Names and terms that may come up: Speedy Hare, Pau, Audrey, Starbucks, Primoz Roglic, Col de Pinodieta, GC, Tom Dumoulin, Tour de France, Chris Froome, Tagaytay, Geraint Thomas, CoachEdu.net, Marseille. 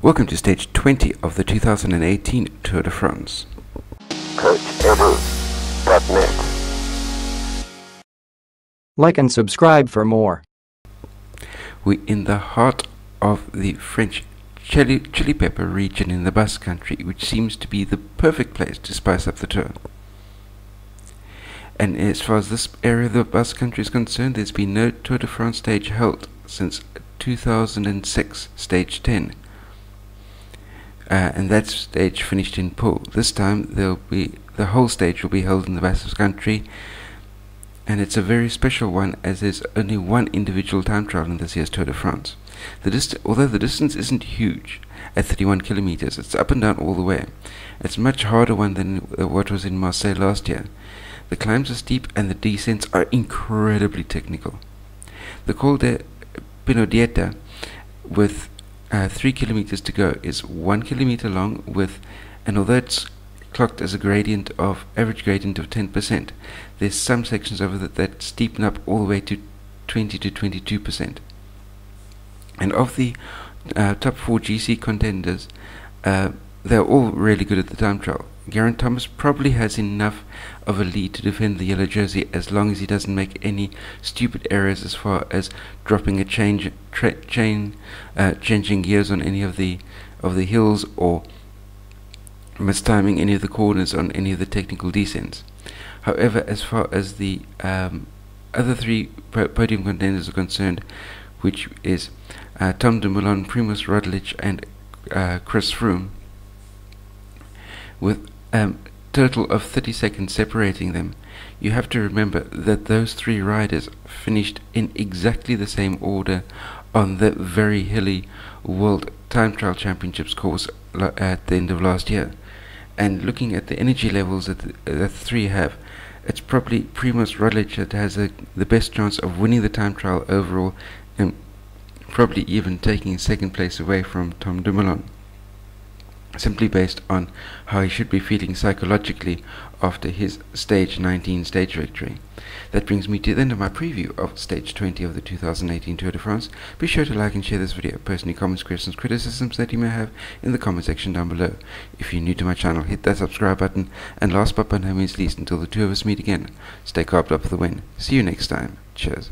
Welcome to stage 20 of the 2018 Tour de France. CoachEdu.net. Like and subscribe for more. We're in the heart of the French chili pepper region in the Basque Country, which seems to be the perfect place to spice up the tour. And as far as this area of the Basque Country is concerned, there's been no Tour de France stage held since 2006, stage 10. And that stage finished in Pau. This time the whole stage will be held in the Basque Country, and it's a very special one as there's only one individual time trial in this year's Tour de France. Although the distance isn't huge, at 31 kilometers, it's up and down all the way. It's a much harder one than what was in Marseille last year. The climbs are steep and the descents are incredibly technical. The Col de Pinodieta with 3 kilometers to go is 1 kilometer long although it's clocked as a average gradient of 10%, there's some sections of it that steepen up all the way to 20 to 22%. And of the top 4 GC contenders, they're all really good at the time trial. Geraint Thomas probably has enough of a lead to defend the yellow jersey as long as he doesn't make any stupid errors as far as dropping a changing gears on any of the hills or mistiming any of the corners on any of the technical descents. However, as far as the other 3 podium contenders are concerned, which is Tom Dumoulin, Primoz Roglic, and Chris Froome, with total of 30 seconds separating them, you have to remember that those 3 riders finished in exactly the same order on the very hilly World Time Trial Championships course at the end of last year. And looking at the energy levels that the 3 have, it's probably Primoz Roglic that has the best chance of winning the time trial overall, and probably even taking 2nd place away from Tom Dumoulin, simply based on how he should be feeling psychologically after his stage 19 stage victory. That brings me to the end of my preview of stage 20 of the 2018 Tour de France. Be sure to like and share this video. Personally, comments, questions, criticisms that you may have in the comment section down below. If you're new to my channel, hit that subscribe button, and last but by no means least, until the 2 of us meet again, stay carved up for the win. See you next time. Cheers.